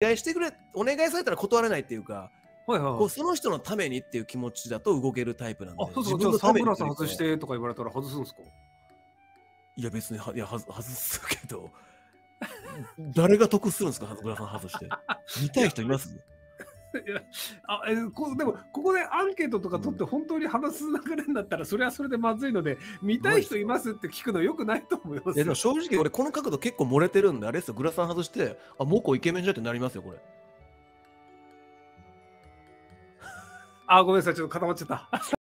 願いしてくれ、お願いされたら断れないっていうか、はいはい、こうその人のためにっていう気持ちだと動けるタイプなんで。あ、そうそう、自分のために。サングラス外してとか言われたら外すんですか？いや別に外すけど、誰が得するんですか、サングラス外して。見たい人います？いやでもここでアンケートとか取って本当に話す流れになったらそれはそれでまずいので、見たい人いますって聞くのよくないと思います。いやでも正直俺この角度結構漏れてるんで、あれですよ、グラサン外して、あ、モコイケメンじゃってなりますよこれ。あ、ごめんなさい、ちょっと固まっちゃった。